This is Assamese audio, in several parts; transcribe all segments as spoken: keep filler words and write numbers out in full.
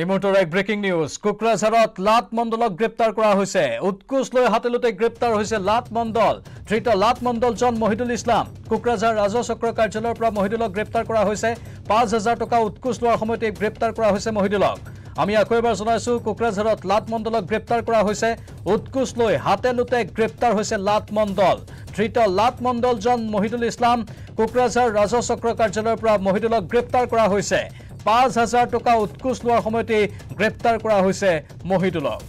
এই মুহূৰ্তৰ এক ব্ৰেকিং নিউজ। কোকৰাঝাৰত লাট মণ্ডলক গ্ৰেপ্তাৰ কৰা হৈছে। উৎকোচ লৈ হাতেলতে গ্ৰেপ্তাৰ হৈছে লাট মণ্ডল। ধৃত লাট মণ্ডলজন মহিদুল ইছলাম। কোকৰাঝাৰ ৰাজহ চক্ৰ কাৰ্যালয়ৰ পৰা মহিদুলক গ্ৰেপ্তাৰ কৰা হৈছে। পাঁচ হাজাৰ টকা উৎকোচ লোৱাৰ সময়তে গ্ৰেপ্তাৰ কৰা হৈছে মহিদুলক। আমি আকৌ এবাৰ জনাইছো, কোকৰাঝাৰত লাট মণ্ডলক গ্ৰেপ্তাৰ কৰা হৈছে। উৎকোচ লৈ হাতেলতে গ্ৰেপ্তাৰ হৈছে লাট মণ্ডল। ধৃত লাট মণ্ডলজন মহিদুল ইছলাম। কোকৰাঝাৰ ৰাজহ চক্ৰ কাৰ্যালয়ৰ পৰা মহিদুলক গ্ৰেপ্তাৰ কৰা হৈছে। पाँच हजार टका उत्कोच लोৱাৰ সময়তে গ্ৰেপ্তাৰ কৰা হৈছে মহিদুলক।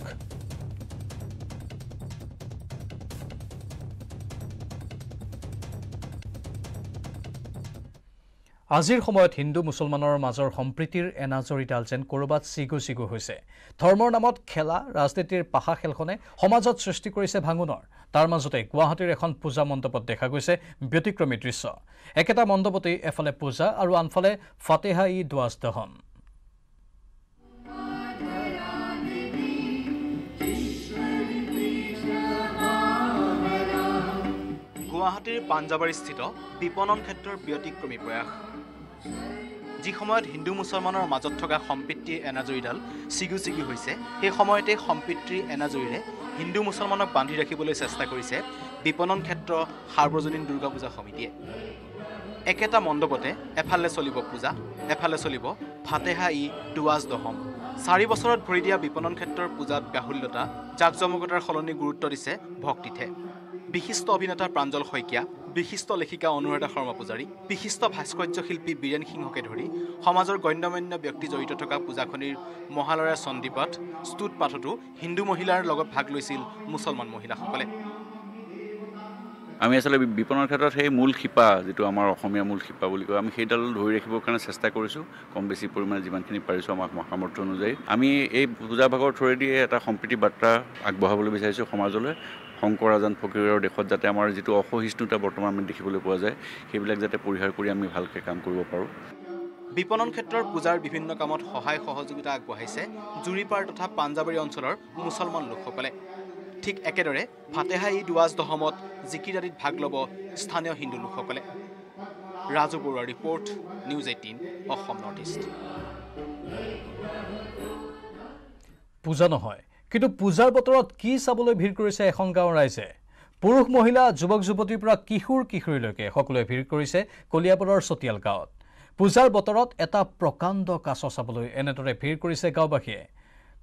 আজিৰ সময়ত হিন্দু মুছলমানৰ মাজৰ সম্প্ৰীতিৰ এনাজৰিডাল যেন কৰবাত চিগু চিগু হৈছে। ধৰ্মৰ নামত খেলা ৰাজনীতিৰ পাহা খেলখনে সমাজত সৃষ্টি কৰিছে ভাঙোনৰ। তাৰ মাজতে গুৱাহাটীৰ এখন পূজা মণ্ডপত দেখা গৈছে ব্যতিক্ৰমী দৃশ্য। একেটা মণ্ডপতে এফালে পূজা আৰু আনফালে ফাতেহা ই দুৱাজ দহন। গুৱাহাটীৰ পাঞ্জাবাৰীস্থিত বিপণন ক্ষেত্ৰৰ ব্যতিক্ৰমী প্ৰয়াস। যি সময়ত হিন্দু মুছলমানৰ মাজত থকা সম্প্ৰীতিৰ এনাজৰীডাল চিগু চিগি হৈছে, সেই সময়তে সম্প্ৰীতিৰ এনাজৰীৰে হিন্দু মুছলমানক বান্ধি ৰাখিবলৈ চেষ্টা কৰিছে বিপণন ক্ষেত্ৰ সাৰ্বজনীন দুৰ্গা পূজা সমিতিয়ে। একেটা মণ্ডপতে এফালে চলিব পূজা, এফালে চলিব ফাতেহা ই দুৱাজ দহম। চাৰি বছৰত ভৰি দিয়া বিপণন ক্ষেত্ৰৰ পূজাত গাহুল্যতা জাক জমকতাৰ সলনি গুৰুত্ব দিছে ভক্তিতহে। বিশিষ্ট অভিনেতা প্ৰাঞ্জল শইকীয়া, বিশিষ্ট লেখিকা অনুৰাধা শৰ্মা পূজাৰী, বিশিষ্ট ভাস্কৰ্যশিল্পী বীৰেণ সিংহকে ধৰি সমাজৰ গণ্যমান্য ব্যক্তি জড়িত থকা পূজাখনিৰ মহালয়া চণ্ডীপাঠ স্তোত পাঠতো হিন্দু মহিলাৰ লগত ভাগ লৈছিল মুছলমান মহিলাসকলে। আমি আচলতে বিপণনৰ ক্ষেত্ৰত সেই মূল শিপা, যিটো আমাৰ অসমীয়া মূল শিপা বুলি কয়, আমি সেইডাল ধৰি ৰাখিবৰ কাৰণে চেষ্টা কৰিছোঁ কম বেছি পৰিমাণে, যিমানখিনি পাৰিছোঁ আমাক সামৰ্থ্য অনুযায়ী। আমি এই পূজা ভাগৰ থ্ৰুৱেদিয়ে এটা সম্প্ৰীতি বাৰ্তা আগবঢ়াবলৈ বিচাৰিছোঁ সমাজলৈ। শংকৰ আজান ফকীৰৰ দেশত যাতে আমাৰ যিটো অসহিষ্ণুতা বৰ্তমান আমি দেখিবলৈ পোৱা যায়, সেইবিলাক যাতে পৰিহাৰ কৰি আমি ভালকৈ কাম কৰিব পাৰোঁ। বিপণন ক্ষেত্ৰৰ পূজাৰ বিভিন্ন কামত সহায় সহযোগিতা আগবঢ়াইছে জুৰিপাৰ তথা পাঞ্জাবাৰী অঞ্চলৰ মুছলমান লোকসকলে। ঠিক একেদৰে ফাতেহা ই দুৱাজ দহমত জিকিৰাদিত ভাগ ল'ব স্থানীয় হিন্দু লোকসকলে। ৰাজু বৰুৱাৰ report, news eighteen, Assam north east. পূজা নহয়, কিন্তু পূজাৰ বতৰত কি চাবলৈ ভিৰ কৰিছে এখন গাঁৱৰ ৰাইজে। পুৰুষ মহিলা যুৱক যুৱতীৰ পৰা কিশোৰ কিশোৰীলৈকে সকলোৱে ভিৰ কৰিছে কলিয়াবৰৰ চতিয়াল গাঁৱত। পূজাৰ বতৰত এটা প্ৰকাণ্ড কাছ চাবলৈ এনেদৰে ভিৰ কৰিছে গাঁওবাসীয়ে।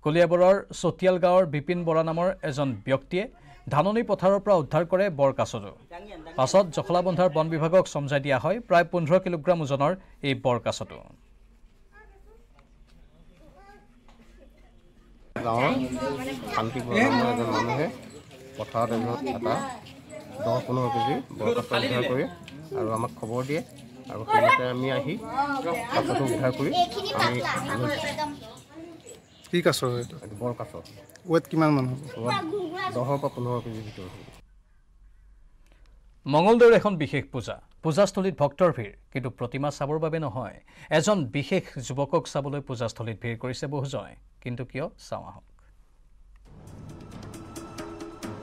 কলিয়াবৰৰ চতিয়াল গাঁৱৰ বিপিন বৰা নামৰ এজন ব্যক্তিয়ে ধাননি পথাৰৰ পৰা উদ্ধাৰ কৰে বৰ কাছটো। পাছত জখলাবন্ধাৰ বন বিভাগক চমজাই দিয়া হয় প্ৰায় পোন্ধৰ কিলোগ্ৰাম ওজনৰ এই বৰ কাছটো। গাঁৱৰ শান্তিপুৰৰ এজন মানুহে পথাৰত এটা দহ পোন্ধৰ কেজি বৰকাছ উদ্ধাৰ কৰি আৰু আমাক খবৰ দিয়ে, আৰু সেইমতে আমি আহি কাছটো উদ্ধাৰ কৰি আমি কি কাছ হয় বৰকাছ ৱেট কিমান মান হ'ব দহৰ পৰা পোন্ধৰ কেজি ভিতৰত। মঙলদৈৰ এখন বিশেষ পূজা। পূজাস্থলীত ভক্তৰ ভিৰ, কিন্তু প্ৰতিমা চাবৰ বাবে নহয়, এজন বিশেষ যুৱকক চাবলৈ পূজাস্থলীত ভিৰ কৰিছে বহুজনে। কিন্তু কিয় চাওঁ আহক।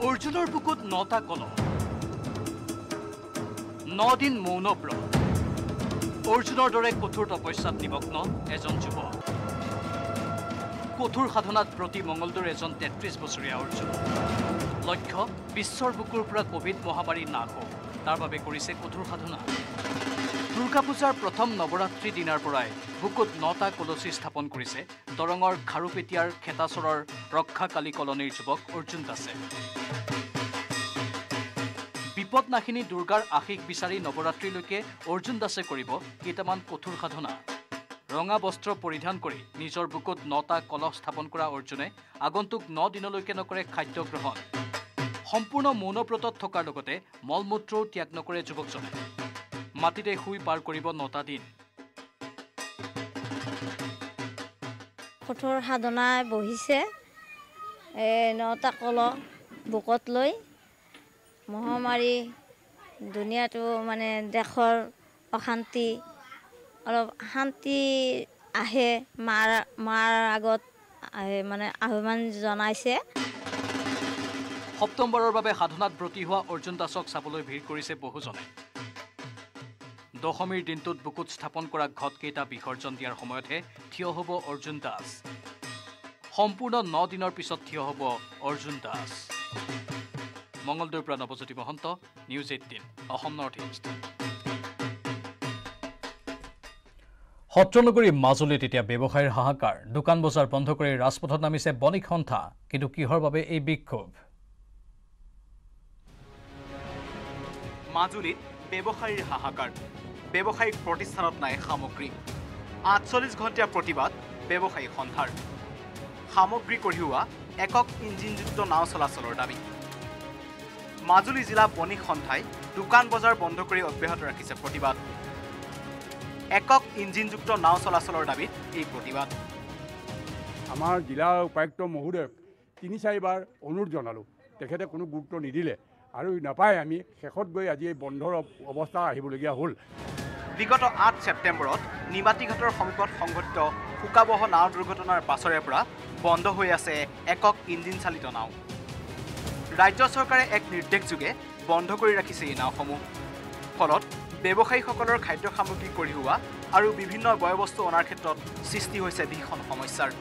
অৰ্জুনৰ বুকুত নটা কলম, ন দিন মৌন ব্ৰত। অৰ্জুনৰ দৰে কঠোৰ তপস্যাত নিমগ্ন এজন যুৱক। কঠোৰ সাধনাত প্ৰতি মঙলদৈৰ এজন তেত্ৰিছ বছৰীয়া অৰ্জুন। লক্ষ্য বিশ্বৰ বুকুৰ পৰা ক'ভিড মহামাৰী নাশ হওক, তাৰ বাবে কৰিছে কঠোৰ সাধনা। দুৰ্গা পূজাৰ প্ৰথম নৱৰাত্ৰি দিনাৰ পৰাই বুকুত নটা কলচী স্থাপন কৰিছে দৰঙৰ খাৰুপেটীয়াৰ খেতাচৰৰ ৰক্ষাকালী কলনীৰ যুৱক অৰ্জুন দাসে। বিপদনাশিনী দুৰ্গাৰ আশীষ বিচাৰি নৱৰাত্ৰিলৈকে অৰ্জুন দাসে কৰিব কেইটামান কঠোৰ সাধনা। ৰঙা বস্ত্ৰ পৰিধান কৰি নিজৰ বুকুত নটা কলহ স্থাপন কৰা অৰ্জুনে আগন্তুক ন দিনলৈকে নকৰে খাদ্য গ্ৰহণ। সম্পূৰ্ণ মৌনব্ৰতত থকাৰ লগতে মলমূত্ৰও ত্যাগ নকৰে যুৱকজনে। মাটিতে শুই পাৰ কৰিব নটা দিন। কঠোৰ সাধনাই বহিছে নটা কলহ বুকত লৈ। মহামাৰী দুনিয়াটো মানে দেশৰ অশান্তি, অলপ শান্তি আহে মাৰ মাৰ আগত মানে আহ্বান জনাইছে। সপ্তমবাৰৰ বাবে সাধনাত ব্ৰতী হোৱা অৰ্জুন দাসক চাবলৈ ভিৰ কৰিছে বহুজনে। দশমীৰ দিনটোত বুকুত স্থাপন কৰা ঘটকেইটা বিসৰ্জন দিয়াৰ সময়তহে থিয় হ'ব অৰ্জুন দাস। সম্পূৰ্ণ ন দিনৰ পিছত থিয় হ'ব অৰ্জুন দাস। মঙ্গলদৈৰ পৰা Nabajyoti Mahanta, news eighteen, Assam north east. সত্ৰনগৰী মাজুলীত এতিয়া ব্যৱসায়ৰ হাহাকাৰ, দোকান বজাৰ বন্ধ কৰি ৰাজপথত নামিছে বণিক সন্থা। কিন্তু কিহৰ বাবে এই বিক্ষোভ? মাজুলীত ব্যৱসায়ৰ হাহাকাৰ, ব্যৱসায়িক প্ৰতিষ্ঠানত নাই সামগ্ৰী। আঠচল্লিছ ঘণ্টা প্ৰতিবাদ ব্যৱসায়িক সন্থাৰ। সামগ্ৰী কঢ়িওৱা একক ইঞ্জিনযুক্ত নাও চলাচলৰ দাবী। মাজুলী জিলা বণিক সন্থাই দোকান বজাৰ বন্ধ কৰি অব্যাহত ৰাখিছে প্ৰতিবাদ। একক ইঞ্জিনযুক্ত নাও চলাচলৰ দাবীত এই প্ৰতিবাদ। আমাৰ জিলা উপায়ুক্ত মহোদয়ক তিনি চাৰিবাৰ অনুৰোধ জনালোঁ, তেখেতে কোনো গুৰুত্ব নিদিলে আৰু নাপায়। আমি শেষত গৈ আজি এই বন্ধৰ অৱস্থা আহিবলগীয়া হ'ল। বিগত আঠ ছেপ্টেম্বৰত নিমাতীঘাটৰ সমীপত সংঘটিত শুকাবহ নাও দুৰ্ঘটনাৰ পাছৰে পৰা বন্ধ হৈ আছে একক ইঞ্জিন চালিত নাও। ৰাজ্য চৰকাৰে এক নিৰ্দেশযোগে বন্ধ কৰি ৰাখিছে এই নাওসমূহ। ফলত ব্যৱসায়ীসকলৰ খাদ্য সামগ্ৰী কঢ়িওৱা আৰু বিভিন্ন বয়বস্তু অনাৰ ক্ষেত্ৰত সৃষ্টি হৈছে ভীষণ সমস্যাৰ।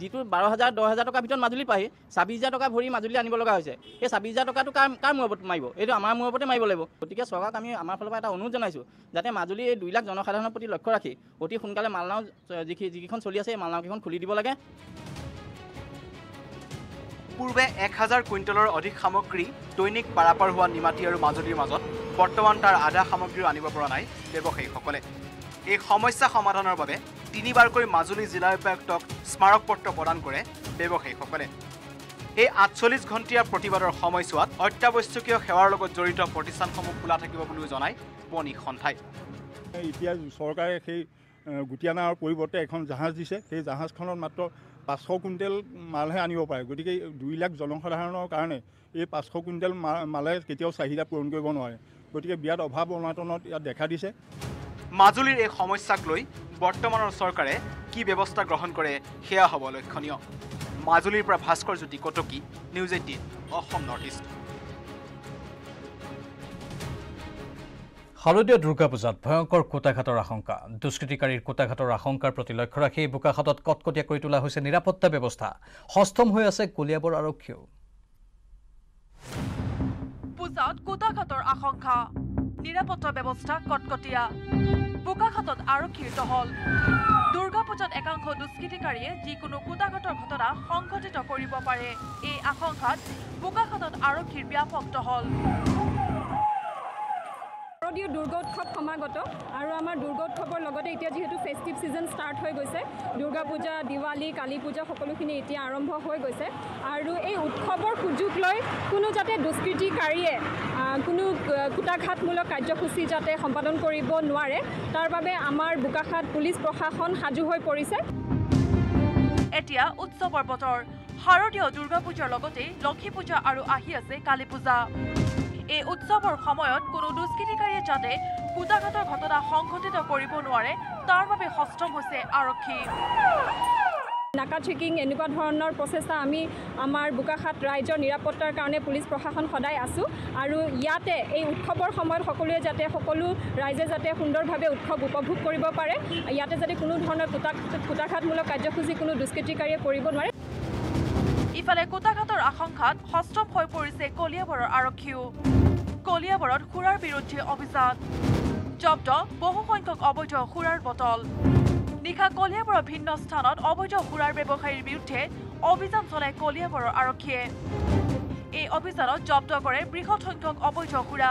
যিটো বাৰ হাজাৰ দহ হাজাৰ টকাৰ ভিতৰত মাজুলী পাহি ছাব্বিছ হাজাৰ টকা ভৰি মাজুলী আনিব লগা হৈছে। এই ছাব্বিছ হাজাৰ টকাটো কাৰ কাৰ মূৰবত মাৰিব? এইটো আমাৰ মূৰবতে মাৰিব লাগিব। গতিকে চৰকাৰক আমি আমাৰ ফালৰ পৰা এটা অনুৰোধ জনাইছোঁ, যাতে মাজুলী এই দুই লাখ জনসাধাৰণৰ প্ৰতি লক্ষ্য ৰাখি অতি সোনকালে মালনাও যিকেইখন চলি আছে এই মালনাওকেইখন খুলি দিব লাগে। পূৰ্বে এক হাজাৰ কুইণ্টলৰ অধিক সামগ্ৰী দৈনিক পাৰাপাৰ হোৱা নিমাতী আৰু মাজুলীৰ মাজত বৰ্তমান তাৰ আধা সামগ্ৰীও আনিব পৰা নাই ব্যৱসায়ীসকলে। এই সমস্যা সমাধানৰ বাবে তিনিবাৰকৈ মাজুলী জিলা উপায়ুক্তক স্মাৰকপত্ৰ প্ৰদান কৰে ব্যৱসায়ীসকলে। এই আঠচল্লিছ ঘণ্টীয়া প্ৰতিবাদৰ সময়ছোৱাত অত্যাৱশ্যকীয় সেৱাৰ লগত জড়িত প্ৰতিষ্ঠানসমূহ খোলা থাকিব বুলিও জনায় বণিক সন্থাই। এতিয়া চৰকাৰে সেই গুটি অনাৰ পৰিৱৰ্তে এখন জাহাজ দিছে। সেই জাহাজখনত মাত্ৰ পাঁচশ কুইণ্টেল মালহে আনিব পাৰে। গতিকে দুই লাখ জনসাধাৰণৰ কাৰণে এই পাঁচশ কুইণ্টেল মালে কেতিয়াও চাহিদা পূৰণ কৰিব নোৱাৰে। গতিকে বিৰাট অভাৱ অনাটনত ইয়াত দেখা দিছে। মাজুলীৰ এই সমস্যাক লৈ বৰ্তমানৰ চৰকাৰে কি ব্যৱস্থা গ্ৰহণ কৰে সেয়া হ'ব লক্ষণীয়। মাজুলীৰ পৰা Bhaskar Jyoti Kataki, news eighteen, Assam north East. শাৰদীয় দুৰ্গা পূজাত ভয়ংকৰ কোটাঘাটৰ আশংকা। দুষ্কৃতিকাৰীৰ কোটাঘাটৰ আশংকাৰ প্ৰতি লক্ষ্য ৰাখি বোকাখাটত কটকটীয়া কৰি তোলা হৈছে নিৰাপত্তা ব্যৱস্থা। সষ্টম হৈ আছে কলিয়াবৰ আৰক্ষীও। পূজাত কোটাঘাটৰ আশংকা, নিৰাপত্তা ব্যৱস্থা কটকটীয়া। বোকাখাটত আৰক্ষীৰ টহল। দুৰ্গা পূজাত একাংশ দুষ্কৃতিকাৰীয়ে যিকোনো কোটাঘাটৰ ঘটনা সংঘটিত কৰিব পাৰে। এই আশংকাত বোকাখাটত আৰক্ষীৰ ব্যাপক টহল। শাৰদীয় দুৰ্গা উৎসৱ সমাগত আৰু আমাৰ দুৰ্গা উৎসৱৰ লগতে এতিয়া যিহেতু ফেষ্টিভ ছিজন ষ্টাৰ্ট হৈ গৈছে, দুৰ্গা পূজা, দিৱালী, কালী পূজা সকলোখিনি এতিয়া আৰম্ভ হৈ গৈছে। আৰু এই উৎসৱৰ সুযোগ লৈ কোনো যাতে দুষ্কৃতিকাৰীয়ে কোনো কোটাঘাতমূলক কাৰ্যসূচী যাতে সম্পাদন কৰিব নোৱাৰে তাৰ বাবে আমাৰ বোকাখাট পুলিচ প্ৰশাসন সাজু হৈ পৰিছে। এতিয়া উৎসৱৰ বতৰ। শাৰদীয় দুৰ্গা পূজাৰ লগতে লক্ষী পূজা আৰু আহি আছে কালী পূজা। এই উৎসৱৰ সময়ত কোনো দুষ্কৃতিকাৰীয়ে যাতে কোটাঘাটৰ ঘটনা সংঘটিত কৰিব নোৱাৰে তাৰ বাবে সষ্টম হৈছে আৰক্ষী। নাকা চেকিং এনেকুৱা ধৰণৰ প্ৰচেষ্টা আমি আমাৰ বোকাখাট ৰাইজৰ নিৰাপত্তাৰ কাৰণে পুলিচ প্ৰশাসন সদায় আছোঁ। আৰু ইয়াতে এই উৎসৱৰ সময়ত সকলোৱে যাতে সকলো ৰাইজে যাতে সুন্দৰভাৱে উৎসৱ উপভোগ কৰিব পাৰে, ইয়াতে যাতে কোনো ধৰণৰ কোটা কোটাঘাতমূলক কাৰ্যসূচী কোনো দুষ্কৃতিকাৰীয়ে কৰিব নোৱাৰে। ইফালে কোটাঘাটৰ আশংকাত সষ্টম হৈ পৰিছে কলিয়াবৰৰ আৰক্ষীও। কলিয়াবৰত সুৰাৰ বিৰুদ্ধে অভিযান, জব্দ বহু সংখ্যক অবৈধ সুৰাৰ বটল। নিশা কলিয়াবৰৰ ভিন্ন স্থানত অবৈধ সুৰাৰ ব্যৱসায়ীৰ বিৰুদ্ধে অভিযান চলাই কলিয়াবৰৰ আৰক্ষীয়ে। এই অভিযানত জব্দ কৰে বৃহৎ সংখ্যক অবৈধ সুৰা।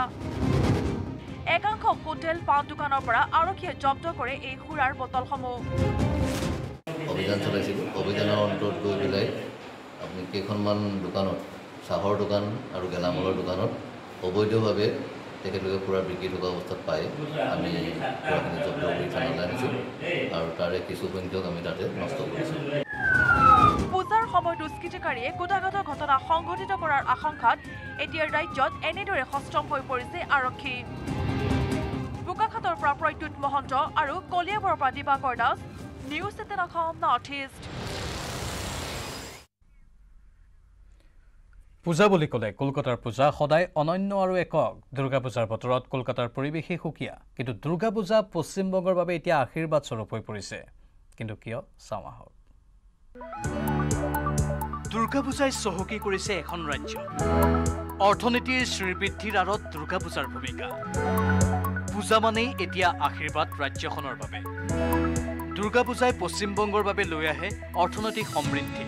একাংশ হোটেল, পাণ দোকানৰ পৰা আৰক্ষীয়ে জব্দ কৰে এই সুৰাৰ বটলসমূহ। অভিযান চলাইছিল। অভিযানৰ অন্তত গৈ পেলাই আপুনি কেইখনমান দোকানত, চাহৰ দোকান আৰু গেলামালৰ দোকানত অবৈধভাৱে তেখেতলোকে পুৰা বিক্ৰী থকা অৱস্থাত পাই আমি পুৰাখিনি জব্দ কৰি থানালৈ আনিছোঁ আৰু তাৰে কিছু সংখ্যক আমি তাতে নষ্ট কৰিছোঁ। পূজাৰ সময়ত দুষ্কৃতিকাৰীয়ে কোটাঘাটৰ ঘটনা সংঘটিত কৰাৰ আশংকাত এতিয়াৰ ৰাজ্যত এনেদৰে সষ্টম হৈ পৰিছে আৰক্ষী। বোকাখাটৰ পৰা প্ৰদ্যুৎ মহন্ত আৰু কলিয়াবৰৰ পৰা Dibakar Das, news eighteen, Assam north east. পূজা বুলি ক'লে কলকাতাৰ পূজা সদায় অনন্য আৰু একক। দুৰ্গা পূজাৰ বতৰত কলকাতাৰ পৰিৱেশেই সুকীয়া। কিন্তু দুৰ্গা পূজা পশ্চিমবংগৰ বাবে এতিয়া আশীৰ্বাদ স্বৰূপ হৈ পৰিছে। কিন্তু কিয়, চাওঁ আহক। दुर्गा पूजाय चहकी करिছে এখন ৰাজ্য অৰ্থনীতিৰ শ্ৰীবৃদ্ধিৰ আৰত দুৰ্গা পূজাৰ ভূমিকা পূজা মানেই এতিয়া আশীৰ্বাদ ৰাজ্যখনৰ বাবে দুৰ্গা পূজাই পশ্চিমবংগৰ বাবে লৈ আহে অৰ্থনৈতিক সমৃদ্ধি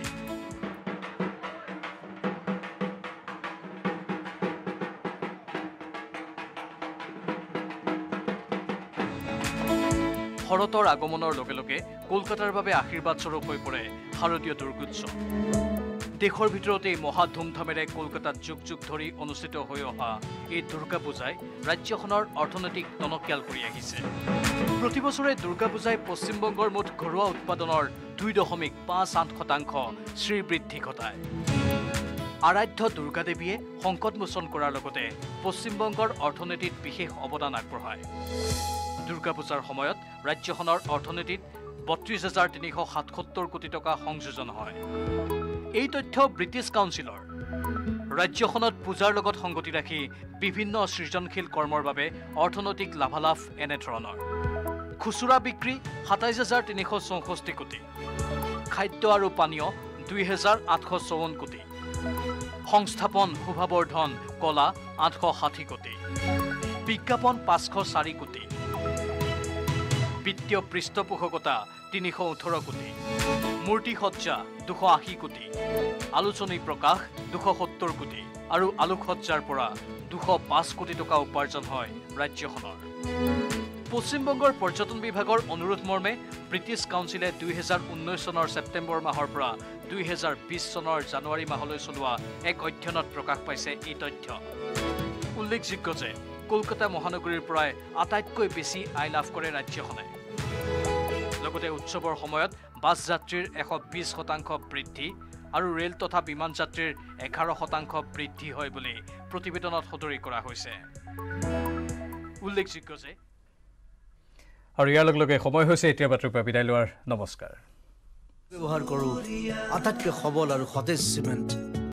ভৰতৰ আগমনৰ লগে লগে কলকাতাৰ বাবে আশীৰ্বাদ স্বৰূপ হৈ পৰে ভাৰতীয় দুৰ্গোৎসৱ देशर भरते महा धूमधामे कलकाता जुग जुग धरी अनुष्ठित अहा यह दुर्गा पूजाय राज्यखनर अर्थनैतिक टनकियाल प्रति बछरे दुर्गा पूजाय पश्चिम बंगर मुठ घरुआ उत्पादनर दुई दशमिक पाँच आठ शतांश श्रीबृद्धि घटाय आराध्य दुर्गा देवीये संकट मोचन करार लगते पश्चिम बंगर अर्थनीतित विशेष अवदान आगबढ़ाय दुर्गा पूजार समय राज्यखनर अर्थनीतित बत्रीस हजार तीन सौ सतहत्तर कोटी टका संयोजन है এই তথ্য ব্রিটিশ কাউন্সিলৰ ৰাজ্যখনত পূজাৰ লগত সংগতি ৰাখি বিভিন্ন সৃজনশীল কৰ্মৰ বাবে অৰ্থনৈতিক লাভালাভ এনে ধৰণৰ খুচুৰা বিক্ৰী সাতাইছ হাজাৰ তিনিশ চৌষষ্ঠি কোটি খাদ্য আৰু পানীয় দুই হাজাৰ আঠশ চৌৱন্ন কোটি সংস্থাপন শোভাবৰ্ধন কলা আঠশ ষাঠি কোটি বিজ্ঞাপন পাঁচশ চাৰি কোটি বিত্তীয় পৃষ্ঠপোষকতা তিনিশ ওঠৰ কোটি मूर्ति सज्जा दुश आशी कोटी आलोचनी प्रकाश दुश सत्तर कोटी और आलोक सज्जार दुश पाँच कोटी टका उपार्जन है राज्यखनर पश्चिम बंगर पर्यटन विभाग अनुरोध मर्मे ब्रिटिश काउन्सिले দুই হাজাৰ ঊনৈশ सनर सेप्टेम्बर माहर परा দুই হাজাৰ বিশ सनर जानुवारी माहले चलवा एक अध्ययन प्रकाश पाइसे यह तथ्य उल्लेखयोग्य जे कलकाता महानगरीर प्राय आटाइतकै बेसी आय लाभ करे राज्यखने লগতে উৎসৱৰ সময়ত বাস যাত্ৰীৰ এশ বিশ শতাংশ বৃদ্ধি আৰু ৰেল তথা বিমান যাত্ৰীৰ এঘাৰ শতাংশ বৃদ্ধি হয় বুলি প্ৰতিবেদনত সদৰি কৰা হৈছে উল্লেখযোগ্য যে আৰু ইয়াৰ লগে লগে সময় হৈছে এতিয়া বাতৰি পৰা বিদায় লোৱাৰ নমস্কাৰ ব্যৱহাৰ কৰো আটাইতকৈ সবল আৰু সতেজ চিমেণ্ট